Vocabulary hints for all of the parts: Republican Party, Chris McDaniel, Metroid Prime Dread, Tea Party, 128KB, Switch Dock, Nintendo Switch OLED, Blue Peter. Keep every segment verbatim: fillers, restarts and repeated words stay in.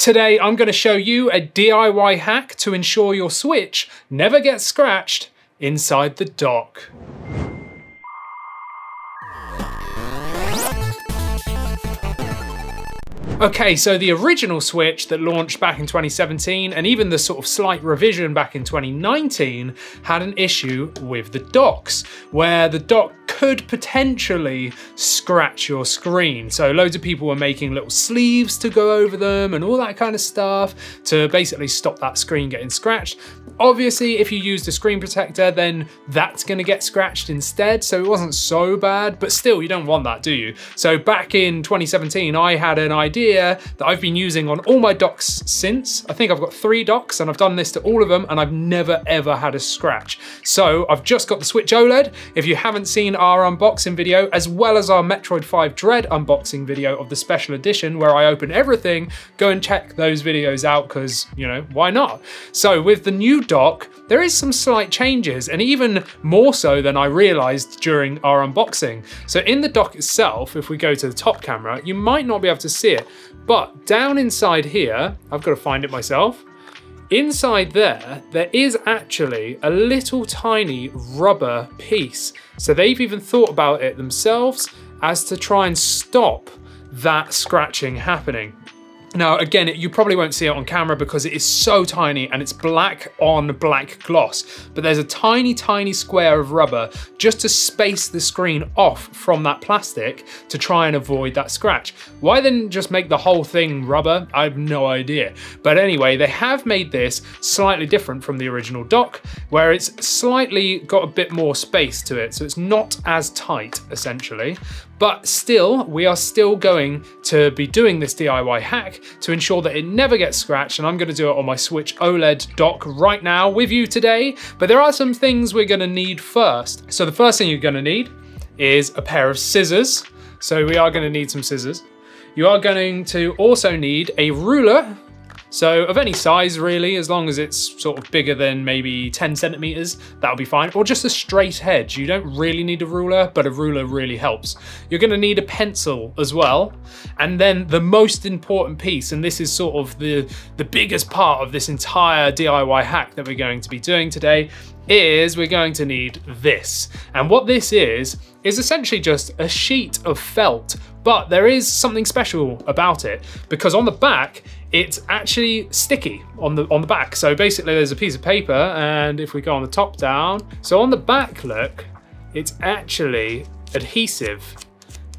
Today, I'm going to show you a D I Y hack to ensure your Switch never gets scratched inside the dock. Okay, so the original Switch that launched back in twenty seventeen, and even the sort of slight revision back in twenty nineteen, had an issue with the docks, where the dock could potentially scratch your screen. So loads of people were making little sleeves to go over them and all that kind of stuff to basically stop that screen getting scratched. Obviously, if you used a screen protector, then that's gonna get scratched instead. So it wasn't so bad, but still, you don't want that, do you? So back in twenty seventeen, I had an idea that I've been using on all my docks since. I think I've got three docks and I've done this to all of them and I've never ever had a scratch. So I've just got the Switch OLED. If you haven't seen our unboxing video, as well as our Metroid Prime Dread unboxing video of the special edition where I open everything, go and check those videos out because, you know, why not? So with the new dock, there is some slight changes, and even more so than I realized during our unboxing. So in the dock itself, if we go to the top camera, you might not be able to see it, but down inside here, I've got to find it myself. Inside there, there is actually a little tiny rubber piece. So they've even thought about it themselves as to try and stop that scratching happening. Now, again, you probably won't see it on camera because it is so tiny and it's black on black gloss, but there's a tiny, tiny square of rubber just to space the screen off from that plastic to try and avoid that scratch. Why then just make the whole thing rubber? I have no idea. But anyway, they have made this slightly different from the original dock, where it's slightly got a bit more space to it, so it's not as tight, essentially. But still, we are still going to be doing this D I Y hack to ensure that it never gets scratched, and I'm gonna do it on my Switch OLED dock right now with you today. But there are some things we're gonna need first. So the first thing you're gonna need is a pair of scissors. So we are gonna need some scissors. You are going to also need a ruler. So of any size really, as long as it's sort of bigger than maybe ten centimeters, that'll be fine. Or just a straight edge. You don't really need a ruler, but a ruler really helps. You're gonna need a pencil as well. And then the most important piece, and this is sort of the, the biggest part of this entire D I Y hack that we're going to be doing today, is we're going to need this. And what this is, is essentially just a sheet of felt, but there is something special about it because on the back, it's actually sticky on the on the back. So basically there's a piece of paper, and if we go on the top down, so on the back look, it's actually adhesive.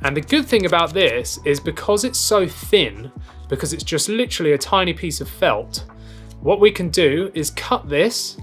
And the good thing about this is because it's so thin, because it's just literally a tiny piece of felt, what we can do is cut this,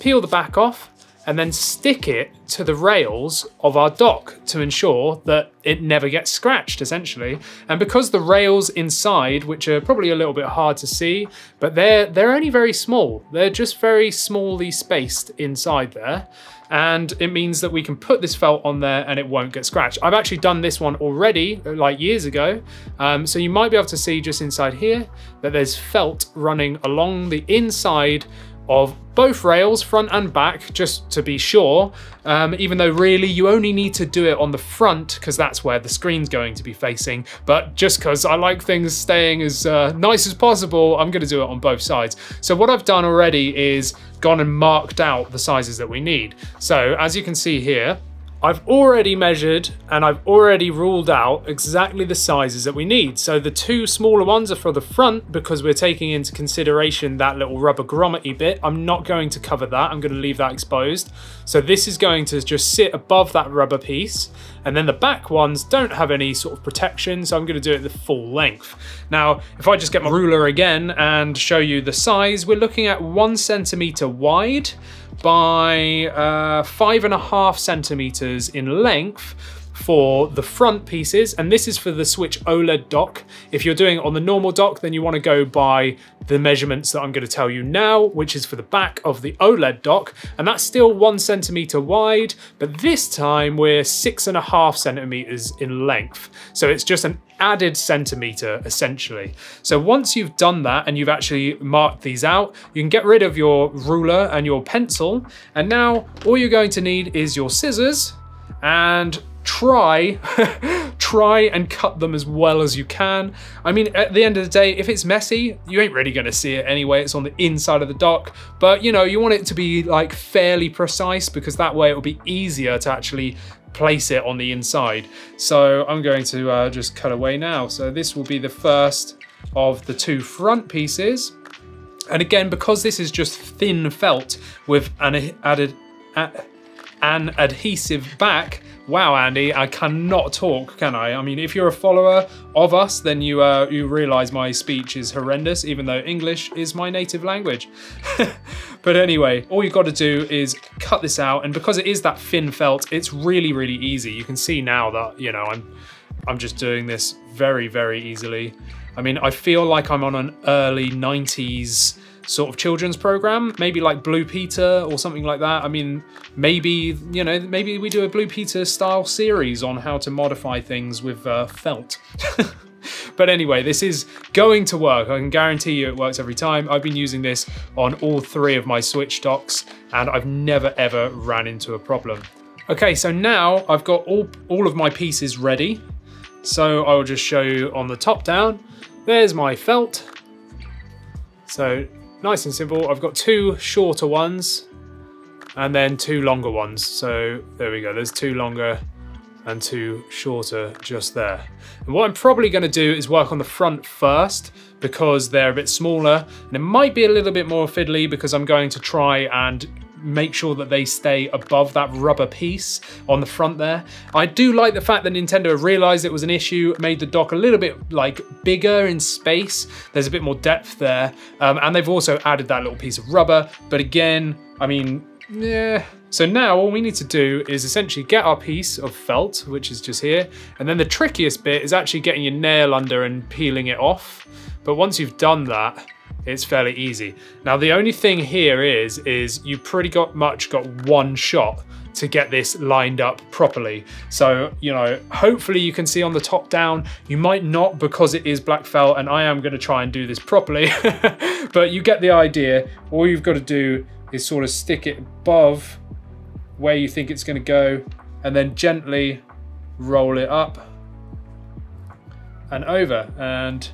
peel the back off, and then stick it to the rails of our dock to ensure that it never gets scratched, essentially. And because the rails inside, which are probably a little bit hard to see, but they're, they're only very small. They're just very smallly spaced inside there. And it means that we can put this felt on there and it won't get scratched. I've actually done this one already, like years ago. Um, so you might be able to see just inside here that there's felt running along the inside of both rails, front and back, just to be sure, um, even though really you only need to do it on the front because that's where the screen's going to be facing. But just because I like things staying as uh, nice as possible, I'm gonna do it on both sides. So what I've done already is gone and marked out the sizes that we need. So as you can see here, I've already measured and I've already ruled out exactly the sizes that we need. So the two smaller ones are for the front because we're taking into consideration that little rubber grommet-y bit. I'm not going to cover that, I'm gonna leave that exposed. So this is going to just sit above that rubber piece. And then the back ones don't have any sort of protection, so I'm gonna do it the full length. Now, if I just get my ruler again and show you the size, we're looking at one centimeter wide by uh, five and a half centimeters in length for the front pieces, and this is for the Switch OLED dock. If you're doing it on the normal dock, then you want to go by the measurements that I'm going to tell you now, which is for the back of the OLED dock, and that's still one centimeter wide, but this time we're six and a half centimeters in length, so it's just an added centimeter essentially. So once you've done that and you've actually marked these out, you can get rid of your ruler and your pencil, and now all you're going to need is your scissors and try try and cut them as well as you can. I mean, at the end of the day, if it's messy, you ain't really gonna see it anyway. It's on the inside of the dock, but you know, you want it to be like fairly precise, because that way it'll be easier to actually place it on the inside. So I'm going to uh, just cut away now. So this will be the first of the two front pieces. And again, because this is just thin felt with an added ad, an adhesive back. Wow, Andy, I cannot talk, can I? I mean, if you're a follower of us, then you uh, you realise my speech is horrendous, even though English is my native language. But anyway, all you've got to do is cut this out, and because it is that thin felt, it's really, really easy. You can see now that, you know, I'm I'm just doing this very, very easily. I mean, I feel like I'm on an early nineties sort of children's program, maybe like Blue Peter or something like that. I mean, maybe, you know, maybe we do a Blue Peter style series on how to modify things with uh, felt. But anyway, this is going to work. I can guarantee you it works every time. I've been using this on all three of my Switch docks, and I've never ever ran into a problem. Okay, so now I've got all, all of my pieces ready. So I'll just show you on the top down. There's my felt. So nice and simple. I've got two shorter ones and then two longer ones. So there we go. There's two longer and two shorter just there. And what I'm probably going to do is work on the front first, because they're a bit smaller and it might be a little bit more fiddly, because I'm going to try and make sure that they stay above that rubber piece on the front there. I do like the fact that Nintendo realized it was an issue, made the dock a little bit like bigger in space. There's a bit more depth there. Um, and they've also added that little piece of rubber. But again, I mean, yeah. So now all we need to do is essentially get our piece of felt, which is just here. And then the trickiest bit is actually getting your nail under and peeling it off. But once you've done that, it's fairly easy. Now, the only thing here is, is you pretty got much got one shot to get this lined up properly. So, you know, hopefully you can see on the top down. You might not, because it is black felt, and I am gonna try and do this properly, but you get the idea. All you've gotta do is sort of stick it above where you think it's gonna go, and then gently roll it up and over, and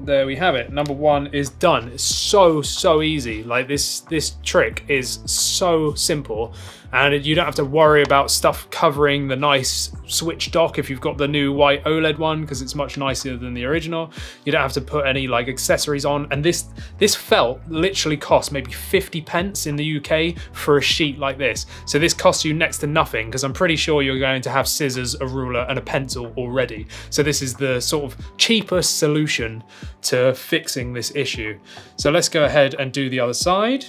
there we have it. Number one is done. It's so, so easy. Like this, this trick is so simple, and you don't have to worry about stuff covering the nice Switch dock if you've got the new white OLED one, because it's much nicer than the original. You don't have to put any like accessories on. And this, this felt literally costs maybe fifty pence in the U K for a sheet like this. So this costs you next to nothing, because I'm pretty sure you're going to have scissors, a ruler and a pencil already. So this is the sort of cheapest solution to fixing this issue. So let's go ahead and do the other side.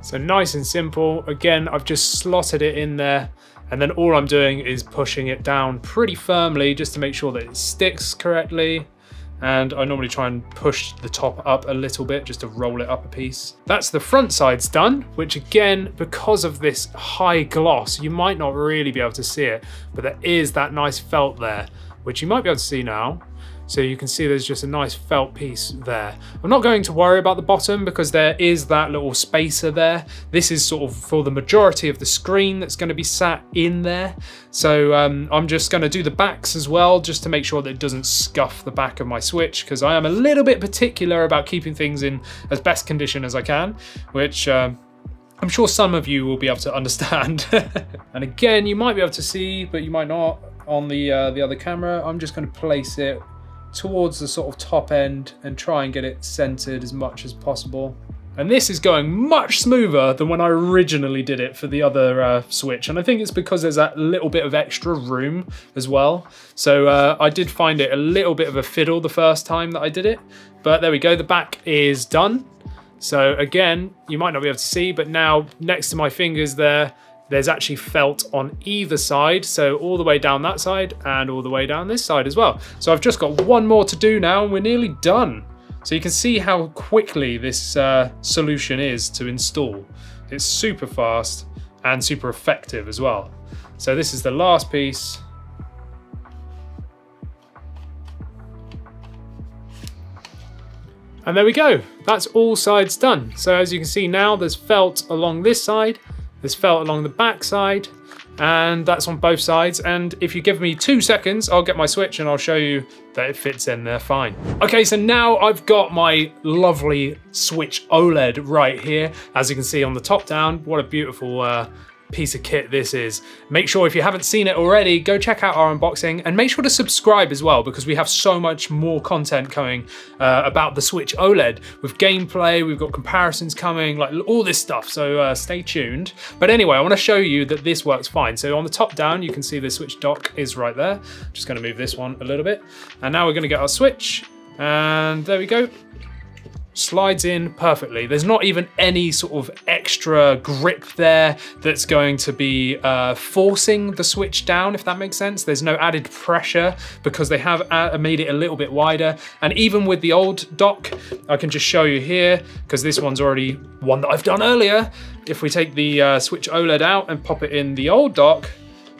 So nice and simple. Again, I've just slotted it in there, and then all I'm doing is pushing it down pretty firmly just to make sure that it sticks correctly. And I normally try and push the top up a little bit just to roll it up a piece. That's the front side's done, which again, because of this high gloss, you might not really be able to see it, but there is that nice felt there, which you might be able to see now. So you can see there's just a nice felt piece there. I'm not going to worry about the bottom, because there is that little spacer there. This is sort of for the majority of the screen that's going to be sat in there. So um, I'm just going to do the backs as well, just to make sure that it doesn't scuff the back of my Switch, because I am a little bit particular about keeping things in as best condition as I can, which um, I'm sure some of you will be able to understand. And again, you might be able to see, but you might not on the, uh, the other camera. I'm just going to place it towards the sort of top end and try and get it centered as much as possible. And this is going much smoother than when I originally did it for the other uh, Switch. And I think it's because there's that little bit of extra room as well. So uh, I did find it a little bit of a fiddle the first time that I did it, but there we go, the back is done. So again, you might not be able to see, but now next to my fingers there, there's actually felt on either side. So all the way down that side and all the way down this side as well. So I've just got one more to do now, and we're nearly done. So you can see how quickly this uh, solution is to install. It's super fast and super effective as well. So this is the last piece. And there we go, that's all sides done. So as you can see now, there's felt along this side, there's felt along the back side, and that's on both sides. And if you give me two seconds, I'll get my Switch and I'll show you that it fits in there fine. Okay, so now I've got my lovely Switch OLED right here. As you can see on the top down, what a beautiful uh, piece of kit this is. Make sure if you haven't seen it already, go check out our unboxing and make sure to subscribe as well, because we have so much more content coming uh, about the Switch OLED with gameplay. We've got comparisons coming, like all this stuff. So uh, stay tuned. But anyway, I want to show you that this works fine. So on the top down, you can see the Switch dock is right there. I'm just going to move this one a little bit. And now we're going to get our Switch, and there we go. Slides in perfectly. There's not even any sort of extra grip there that's going to be uh, forcing the Switch down, if that makes sense. There's no added pressure because they have made it a little bit wider. And even with the old dock, I can just show you here, because this one's already one that I've done earlier. If we take the uh, Switch OLED out and pop it in the old dock,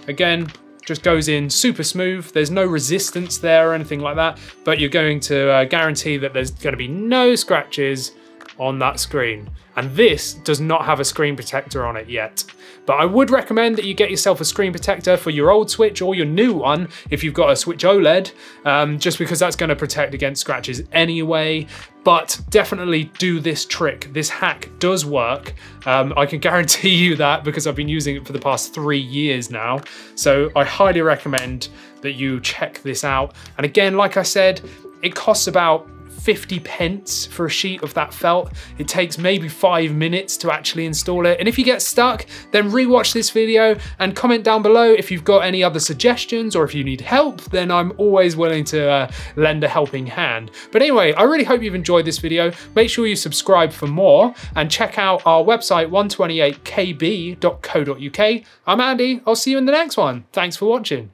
again, just goes in super smooth. There's no resistance there or anything like that, but you're going to uh, guarantee that there's going to be no scratches on that screen. And this does not have a screen protector on it yet. But I would recommend that you get yourself a screen protector for your old Switch or your new one if you've got a Switch OLED, um, just because that's going to protect against scratches anyway. But definitely do this trick. This hack does work. Um, I can guarantee you that, because I've been using it for the past three years now. So I highly recommend that you check this out. And again, like I said, it costs about fifty pence for a sheet of that felt. It takes maybe five minutes to actually install it. And if you get stuck, then rewatch this video and comment down below if you've got any other suggestions, or if you need help, then I'm always willing to uh, lend a helping hand. But anyway, I really hope you've enjoyed this video. Make sure you subscribe for more and check out our website, one twenty-eight k b dot co dot u k. I'm Andy. I'll see you in the next one. Thanks for watching.